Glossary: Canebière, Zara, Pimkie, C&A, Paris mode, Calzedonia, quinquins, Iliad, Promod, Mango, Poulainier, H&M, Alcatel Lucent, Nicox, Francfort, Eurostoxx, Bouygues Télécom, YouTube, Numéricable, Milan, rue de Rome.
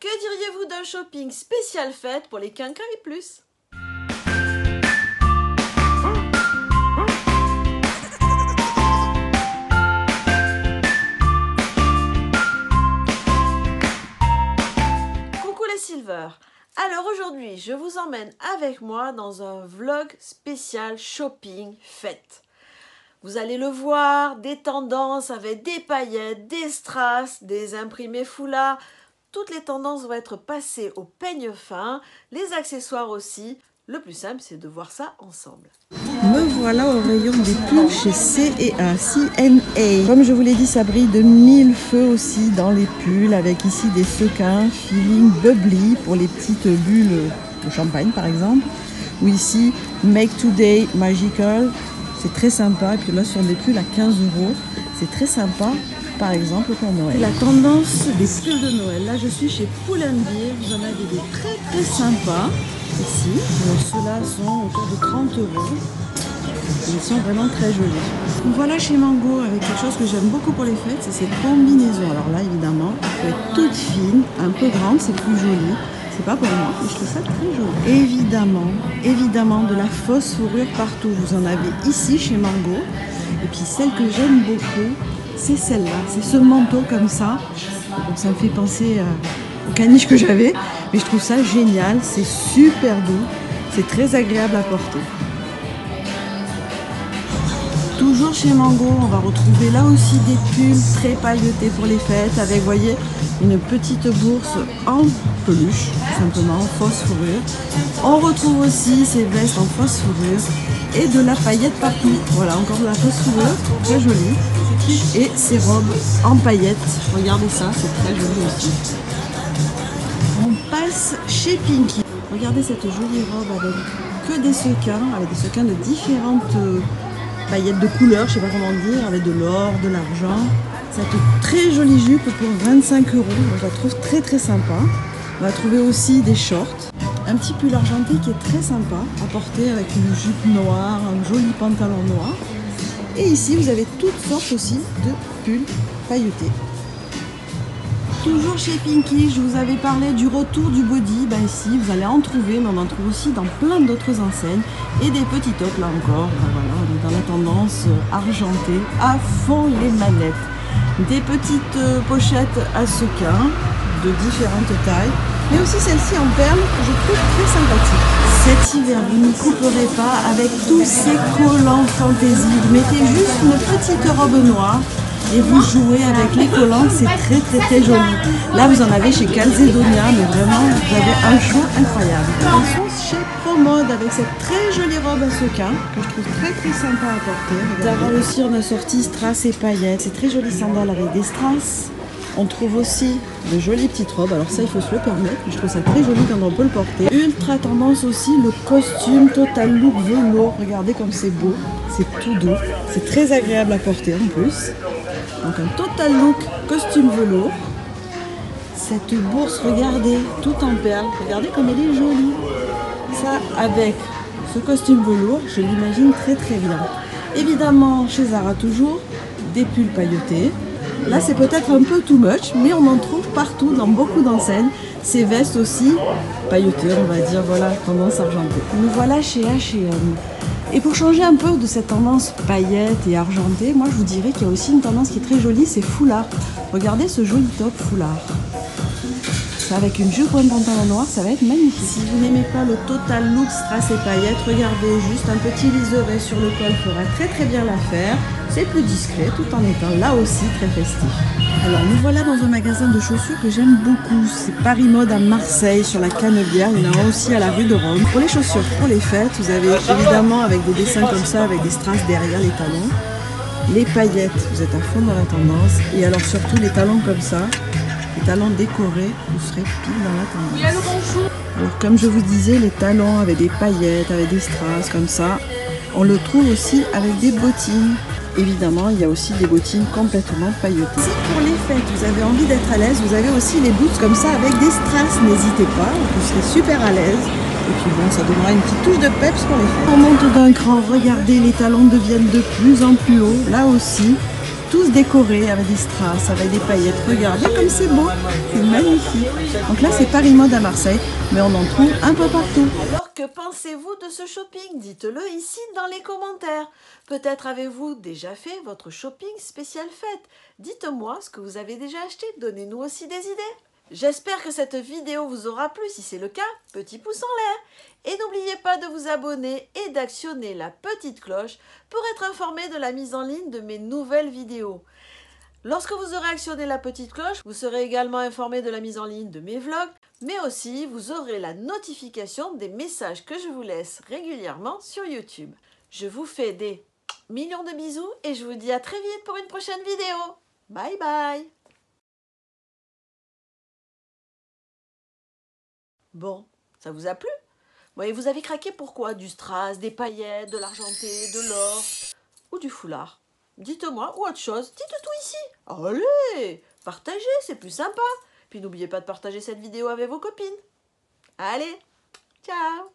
Que diriez-vous d'un shopping spécial fête pour les quinquins et plus? Coucou les Silver! Alors aujourd'hui, je vous emmène avec moi dans un vlog spécial shopping fête. Vous allez le voir, des tendances avec des paillettes, des strass, des imprimés foulards. Toutes les tendances vont être passées au peigne fin, les accessoires aussi. Le plus simple, c'est de voir ça ensemble. Me voilà au rayon des pulls chez C&A, C&A. Comme je vous l'ai dit, ça brille de mille feux aussi dans les pulls, avec ici des sequins feeling bubbly pour les petites bulles de champagne par exemple. Ou ici, Make Today Magical, c'est très sympa. Et puis là, ce sont des pulls à 15 €, c'est très sympa. Par exemple pour Noël. La tendance des pulls de Noël. Là, je suis chez Poulainier. Vous en avez des très très sympas ici. Ceux-là sont autour de 30 €. Ils sont vraiment très jolis. Voilà chez Mango avec quelque chose que j'aime beaucoup pour les fêtes, c'est cette combinaison. Alors là, évidemment, elle peut être toute fine, un peu grande, c'est plus joli. C'est pas pour moi, mais je trouve ça très joli. Évidemment, évidemment, de la fausse fourrure partout. Vous en avez ici chez Mango. Et puis celle que j'aime beaucoup, c'est celle-là, c'est ce manteau comme ça. Donc ça me fait penser aux caniches que j'avais, mais je trouve ça génial, c'est super doux, c'est très agréable à porter. Toujours chez Mango, on va retrouver là aussi des pulls très pailletés pour les fêtes, avec, voyez, une petite bourse en peluche, simplement en fausse fourrure. On retrouve aussi ces vestes en fausse fourrure et de la paillette partout. Voilà, encore de la fausse fourrure, très jolie. Et ces robes en paillettes, regardez ça, c'est très joli aussi. On passe chez Pimkie. Regardez cette jolie robe avec que des sequins de différentes paillettes de couleurs, je sais pas comment dire, avec de l'or, de l'argent. Cette très jolie jupe pour 25 €, je la trouve très très sympa. On va trouver aussi des shorts, un petit pull argenté qui est très sympa à porter avec une jupe noire, un joli pantalon noir. Et ici, vous avez toutes sortes aussi de pulls pailletés. Toujours chez Pimkie, je vous avais parlé du retour du body. Ben ici, vous allez en trouver, mais on en trouve aussi dans plein d'autres enseignes. Et des petits tops, là encore. Ben voilà, on est dans la tendance argentée, à fond les manettes. Des petites pochettes à sequins de différentes tailles. Mais aussi celle-ci en perles que je trouve très sympathique. Cet hiver, vous ne couperez pas avec tous ces collants fantaisie. Vous mettez juste une petite robe noire et vous jouez avec les collants, c'est très très très joli. Là, vous en avez chez Calzedonia, mais vraiment, vous avez un choix incroyable. Ensuite, chez Promod avec cette très jolie robe à sequins que je trouve très très sympa à porter. Zara aussi, on a sorti strass et paillettes. C'est très joli sandales avec des strass. On trouve aussi de jolies petites robes, alors ça il faut se le permettre, je trouve ça très joli quand on peut le porter. Ultra tendance aussi le costume total look velours, regardez comme c'est beau, c'est tout doux, c'est très agréable à porter en plus. Donc un total look costume velours. Cette bourse, regardez, tout en perles, regardez comme elle est jolie. Ça avec ce costume velours, je l'imagine très très bien. Évidemment chez Zara toujours, des pulls pailletés. Là, c'est peut-être un peu too much, mais on en trouve partout, dans beaucoup d'enseignes. Ces vestes aussi, pailletées, on va dire, voilà, tendance argentée. Nous voilà chez H&M. Et pour changer un peu de cette tendance paillettes et argentée, moi, je vous dirais qu'il y a aussi une tendance qui est très jolie, c'est foulard. Regardez ce joli top foulard. Ça, avec une jupe ou un pantalon noir, ça va être magnifique. Si vous n'aimez pas le total look strass et paillettes, regardez, juste un petit liseré sur le col fera très très bien l'affaire. C'est plus discret tout en étant là aussi très festif. Alors nous voilà dans un magasin de chaussures que j'aime beaucoup. C'est Paris Mode à Marseille sur la Canebière. Il y en a aussi à la rue de Rome. Pour les chaussures, pour les fêtes, vous avez évidemment avec des dessins comme ça, avec des strass derrière les talons. Les paillettes, vous êtes à fond dans la tendance. Et alors surtout les talons comme ça, les talons décorés, vous serez pile dans la tendance. Alors comme je vous disais, les talons avec des paillettes, avec des strass comme ça. On le trouve aussi avec des bottines. Évidemment, il y a aussi des bottines complètement pailletées. Si pour les fêtes, vous avez envie d'être à l'aise, vous avez aussi les boots comme ça avec des strass. N'hésitez pas, vous serez super à l'aise. Et puis bon, ça donnera une petite touche de peps pour les fêtes. On monte d'un cran, regardez, les talons deviennent de plus en plus hauts. Là aussi, tous décorés avec des strass, avec des paillettes. Regardez comme c'est beau, c'est magnifique. Donc là, c'est Paris Mode à Marseille, mais on en trouve un peu partout. Alors, que pensez-vous de ce shopping? Dites-le ici dans les commentaires. Peut-être avez-vous déjà fait votre shopping spécial fête. Dites-moi ce que vous avez déjà acheté, donnez-nous aussi des idées. J'espère que cette vidéo vous aura plu, si c'est le cas, petit pouce en l'air. Et n'oubliez pas de vous abonner et d'actionner la petite cloche pour être informé de la mise en ligne de mes nouvelles vidéos. Lorsque vous aurez actionné la petite cloche, vous serez également informé de la mise en ligne de mes vlogs, mais aussi vous aurez la notification des messages que je vous laisse régulièrement sur YouTube. Je vous fais des millions de bisous et je vous dis à très vite pour une prochaine vidéo. Bye bye! Bon, ça vous a plu? Bon, et vous avez craqué pour quoi? Du strass, des paillettes, de l'argenté, de l'or ou du foulard? Dites-moi, ou autre chose, dites tout ici. Allez, partagez, c'est plus sympa. Puis n'oubliez pas de partager cette vidéo avec vos copines. Allez, ciao!